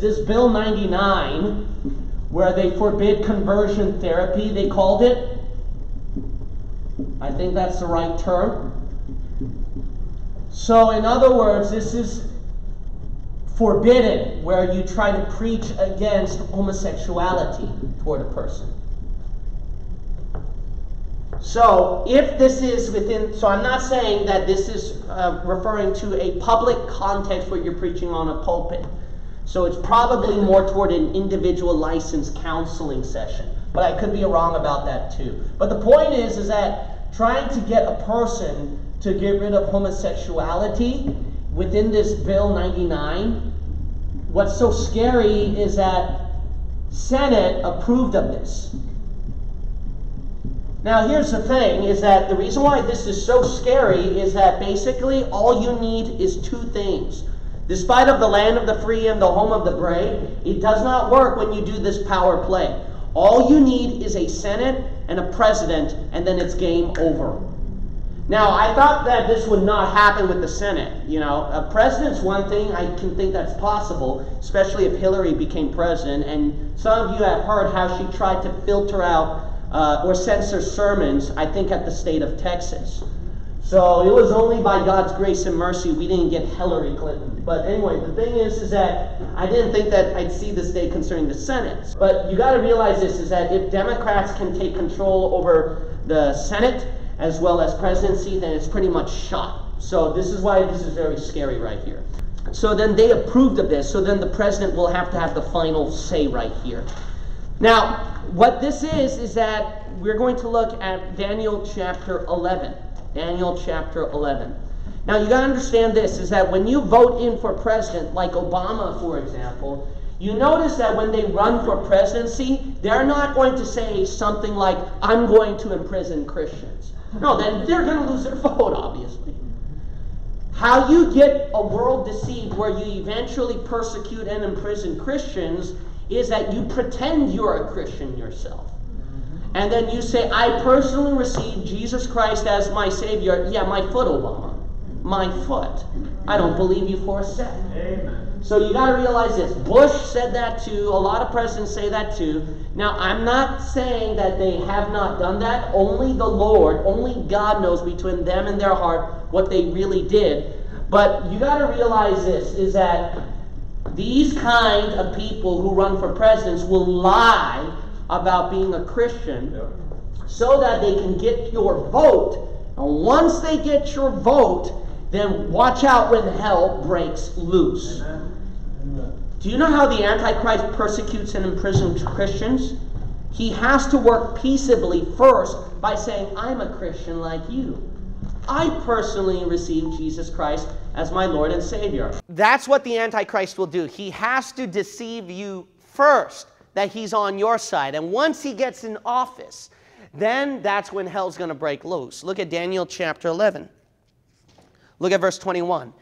This Bill 99, where they forbid conversion therapy, they called it. I think that's the right term. So in other words, this is forbidden, where you try to preach against homosexuality toward a person. So if this is within, so I'm not saying that this is referring to a public context where you're preaching on a pulpit. So it's probably more toward an individual licensed counseling session. But I could be wrong about that too. But the point is that trying to get a person to get rid of homosexuality within this Bill 99, what's so scary is that Senate approved of this. Now here's the thing, is that the reason why this is so scary is that basically all you need is two things. Despite of the land of the free and the home of the brave, it does not work when you do this power play. All you need is a Senate and a president, and then it's game over. Now, I thought that this would not happen with the Senate. You know, a president's one thing, I can think that's possible, especially if Hillary became president. And some of you have heard how she tried to filter out or censor sermons, I think at the state of Texas. So it was only by God's grace and mercy we didn't get Hillary Clinton. But anyway, the thing is that I didn't think that I'd see this day concerning the Senate. But you got to realize this, is that if Democrats can take control over the Senate as well as presidency, then it's pretty much shot. So this is why this is very scary right here. So then they approved of this. So then the president will have to have the final say right here. Now, what this is that we're going to look at Daniel chapter 11. Daniel chapter 11. Now you gotta understand this, is that when you vote in for president, like Obama for example, you notice that when they run for presidency, they're not going to say something like, I'm going to imprison Christians. No, then they're gonna lose their vote, obviously. How you get a world deceived where you eventually persecute and imprison Christians is that you pretend you're a Christian yourself. And then you say, I personally received Jesus Christ as my Savior. Yeah, my foot, Obama. My foot. I don't believe you for a second. Amen. So you got to realize this. Bush said that too. A lot of presidents say that too. Now, I'm not saying that they have not done that. Only the Lord, only God knows between them and their heart what they really did. But you got to realize this, is that these kind of people who run for presidents will lie about being a Christian, so that they can get your vote. And once they get your vote, then watch out when hell breaks loose. Amen. Amen. Do you know how the Antichrist persecutes and imprisons Christians? He has to work peaceably first by saying, I'm a Christian like you. I personally received Jesus Christ as my Lord and Savior. That's what the Antichrist will do. He has to deceive you first, that he's on your side. And once he gets in office, then that's when hell's going to break loose. Look at Daniel chapter 11. Look at verse 21.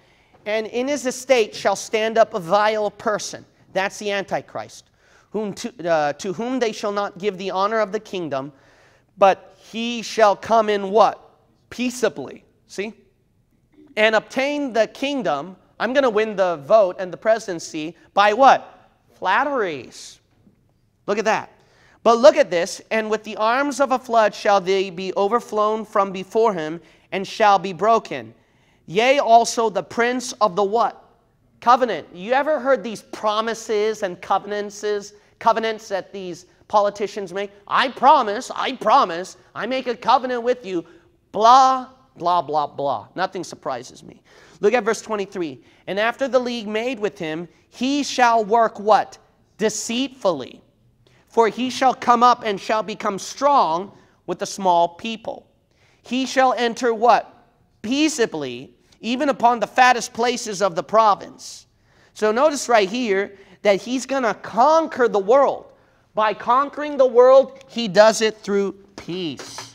And in his estate shall stand up a vile person. That's the Antichrist, to whom they shall not give the honor of the kingdom, but he shall come in what? Peaceably. See? And obtain the kingdom. I'm going to win the vote and the presidency by what? Flatteries. Look at that. But look at this. And with the arms of a flood shall they be overflown from before him, and shall be broken. Yea, also the prince of the what? Covenant. You ever heard these promises and covenants that these politicians make? I promise, I make a covenant with you. Blah, blah, blah, blah. Nothing surprises me. Look at verse 23. And after the league made with him, he shall work what? Deceitfully. For he shall come up and shall become strong with the small people. He shall enter what? Peaceably, even upon the fattest places of the province. So notice right here that he's going to conquer the world. By conquering the world, he does it through peace.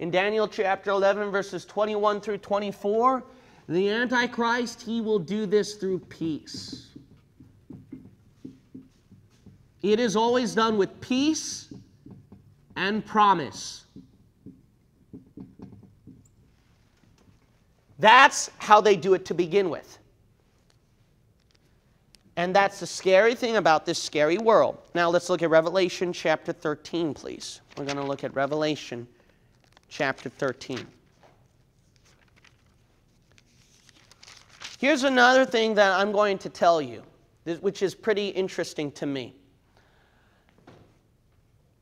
In Daniel chapter 11, verses 21 through 24, the Antichrist, he will do this through peace. It is always done with peace and promise. That's how they do it to begin with. And that's the scary thing about this scary world. Now let's look at Revelation chapter 13, please. We're going to look at Revelation chapter 13. Here's another thing that I'm going to tell you, which is pretty interesting to me.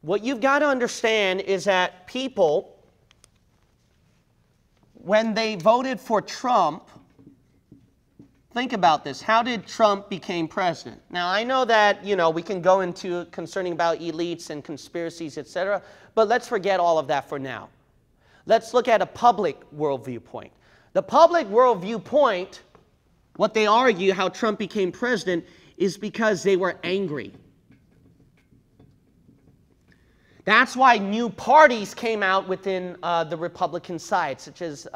What you've got to understand is that people, when they voted for Trump, think about this. How did Trump become president? Now, I know that, you know, we can go into concerning about elites and conspiracies, etc., but let's forget all of that for now. Let's look at a public worldview point. The public worldview point, what they argue how Trump became president is because they were angry. That's why new parties came out within the Republican side, such as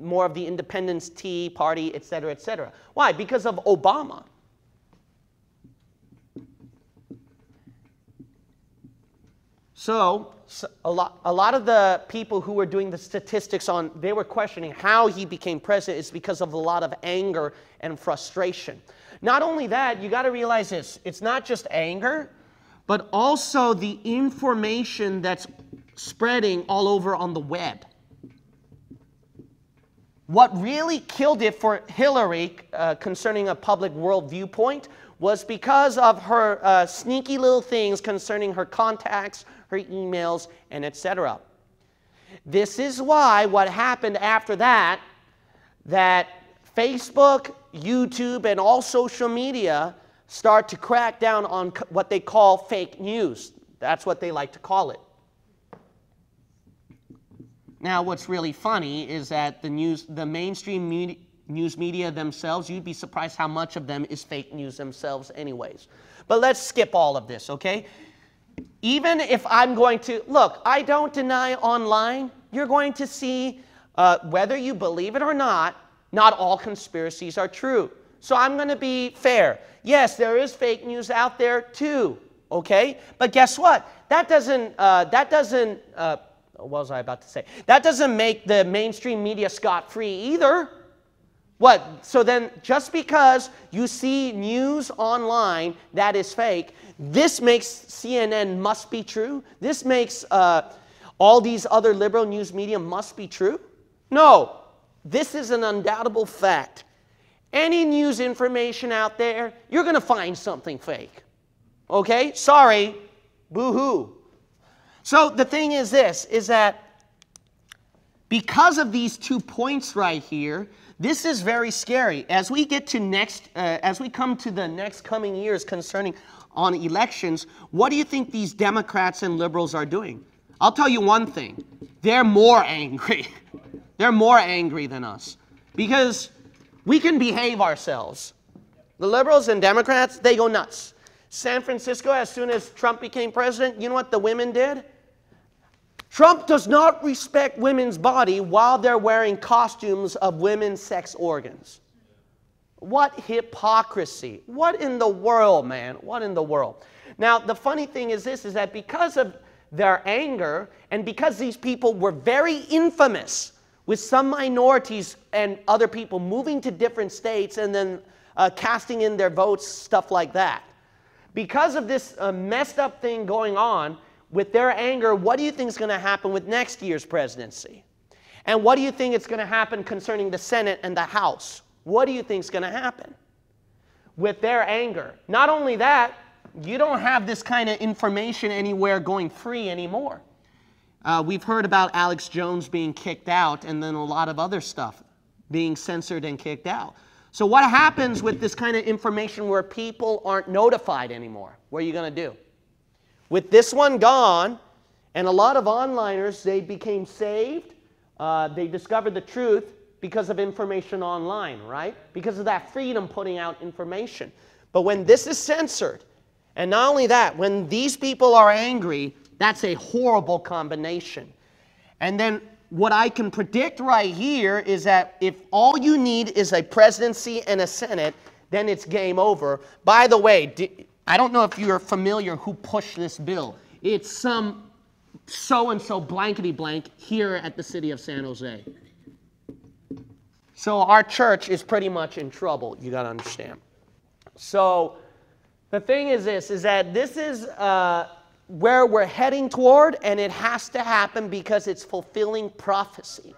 more of the Independence Tea Party, etc., etc. Why? Because of Obama. So a lot of the people who were doing the statistics on, they were questioning how he became president is because of a lot of anger and frustration. Not only that, you got to realize this, it's not just anger, but also the information that's spreading all over on the web. What really killed it for Hillary concerning a public world viewpoint was because of her sneaky little things concerning her contacts, her emails, and etc. This is why what happened after that, that Facebook, YouTube, and all social media start to crack down on what they call fake news. That's what they like to call it. Now, what's really funny is that the mainstream news media themselves, you'd be surprised how much of them is fake news themselves anyways. But let's skip all of this, okay? Even if I'm going to, look, I don't deny online, you're going to see, whether you believe it or not, not all conspiracies are true. So I'm going to be fair. Yes, there is fake news out there too, okay? But guess what? What was I about to say? That doesn't make the mainstream media scot-free either. What? So then just because you see news online that is fake, this makes CNN must be true? This makes all these other liberal news media must be true? No, this is an undoubtable fact. Any news information out there, you're going to find something fake. Okay? Sorry. Boo-hoo. So the thing is this, is that because of these 2 points right here, this is very scary. As we get to next, as we come to the next coming years concerning on elections, what do you think these Democrats and liberals are doing? I'll tell you one thing. They're more angry. They're more angry than us. Because we can behave ourselves. The liberals and Democrats, they go nuts. San Francisco, as soon as Trump became president, you know what the women did? Trump does not respect women's body while they're wearing costumes of women's sex organs. What hypocrisy. What in the world, man? What in the world? Now, the funny thing is this, is that because of their anger and because these people were very infamous with some minorities and other people moving to different states and then casting in their votes, stuff like that. Because of this messed up thing going on with their anger, what do you think is going to happen with next year's presidency? And what do you think is going to happen concerning the Senate and the House? What do you think is going to happen with their anger? Not only that, you don't have this kind of information anywhere going free anymore. We've heard about Alex Jones being kicked out and then a lot of other stuff being censored and kicked out. So what happens with this kind of information where people aren't notified anymore? What are you going to do? With this one gone, and a lot of onliners, they became saved. They discovered the truth because of information online, right? Because of that freedom putting out information. But when this is censored, and not only that, when these people are angry, that's a horrible combination. And then what I can predict right here is that if all you need is a presidency and a Senate, then it's game over. By the way, I don't know if you're familiar who pushed this bill. It's some so-and-so blankety-blank here at the city of San Jose. So our church is pretty much in trouble, you got to understand. So the thing is this, is that this is where we're heading toward, and it has to happen because it's fulfilling prophecy.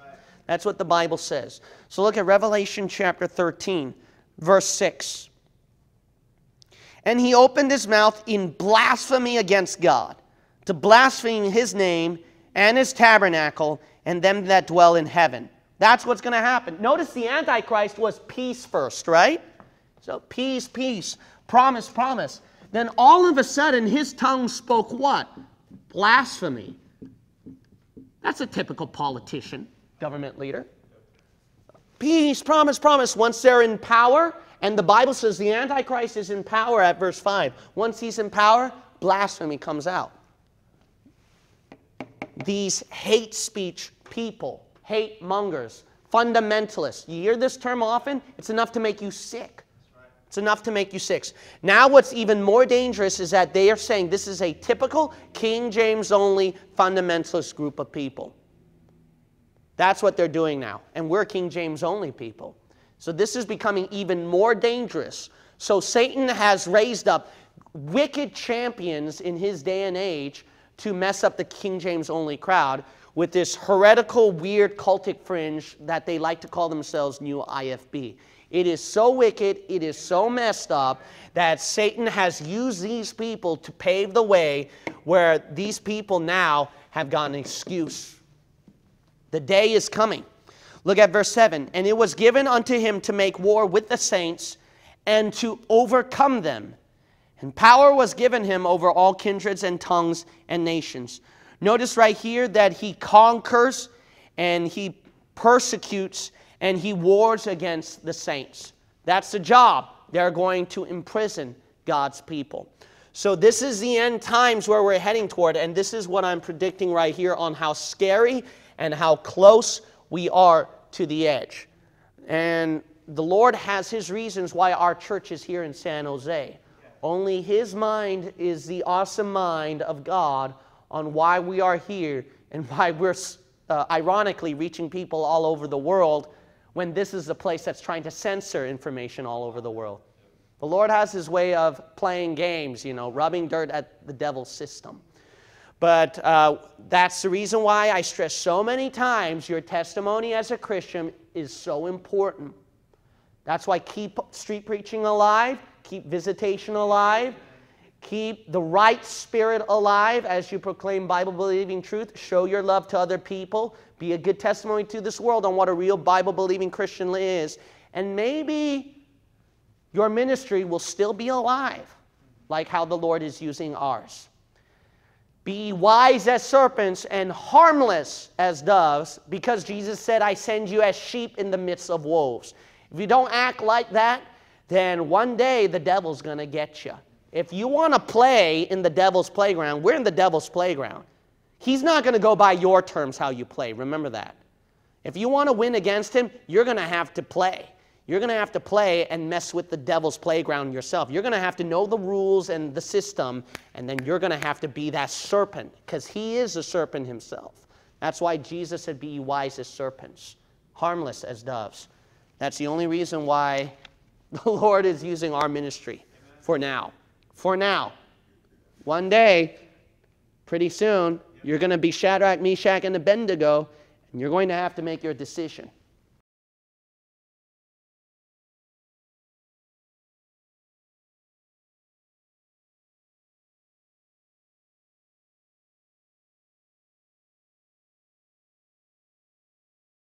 That's what the Bible says. So look at Revelation chapter 13, verse 6. And he opened his mouth in blasphemy against God, to blaspheme his name and his tabernacle and them that dwell in heaven. That's what's going to happen. Notice the Antichrist was peace first, right? So peace, peace, promise, promise. Then all of a sudden his tongue spoke what? Blasphemy. That's a typical politician, government leader. Peace, promise, promise. Once they're in power, and the Bible says the Antichrist is in power at verse 5. Once he's in power, blasphemy comes out. These hate speech people, hate mongers, fundamentalists. You hear this term often? It's enough to make you sick. It's enough to make you sick. Now what's even more dangerous is that they are saying this is a typical King James only fundamentalist group of people. That's what they're doing now. And we're King James only people. So this is becoming even more dangerous. So Satan has raised up wicked champions in his day and age to mess up the King James only crowd with this heretical, weird cultic fringe that they like to call themselves New IFB. It is so wicked, it is so messed up that Satan has used these people to pave the way where these people now have got an excuse. The day is coming. Look at verse 7. And it was given unto him to make war with the saints and to overcome them. And power was given him over all kindreds and tongues and nations. Notice right here that he conquers and he persecutes and he wars against the saints. That's the job. They're going to imprison God's people. So this is the end times where we're heading toward. And this is what I'm predicting right here on how scary and how close we are to the edge. And the Lord has his reasons why our church is here in San Jose. Only his mind is the awesome mind of God on why we are here and why we're ironically reaching people all over the world, when this is the place that's trying to censor information all over the world. The Lord has his way of playing games, you know, rubbing dirt at the devil's system. But that's the reason why I stress so many times your testimony as a Christian is so important. That's why keep street preaching alive, keep visitation alive, keep the right spirit alive as you proclaim Bible-believing truth. Show your love to other people. Be a good testimony to this world on what a real Bible-believing Christian is. And maybe your ministry will still be alive, like how the Lord is using ours. Be wise as serpents and harmless as doves, because Jesus said, I send you as sheep in the midst of wolves. If you don't act like that, then one day the devil's going to get you. If you want to play in the devil's playground, we're in the devil's playground. He's not going to go by your terms how you play. Remember that. If you want to win against him, you're going to have to play. You're going to have to play and mess with the devil's playground yourself. You're going to have to know the rules and the system, and then you're going to have to be that serpent, because he is a serpent himself. That's why Jesus said, be wise as serpents, harmless as doves. That's the only reason why the Lord is using our ministry for now. For now. One day, pretty soon, you're going to be Shadrach, Meshach, and Abednego, and you're going to have to make your decision.